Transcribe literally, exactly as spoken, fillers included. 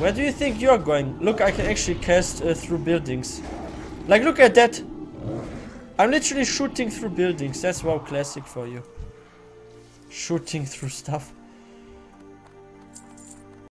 Where do you think you're going? Look, I can actually cast uh, through buildings. Like, look at that. I'm literally shooting through buildings. That's WoW Classic for you. Shooting through stuff.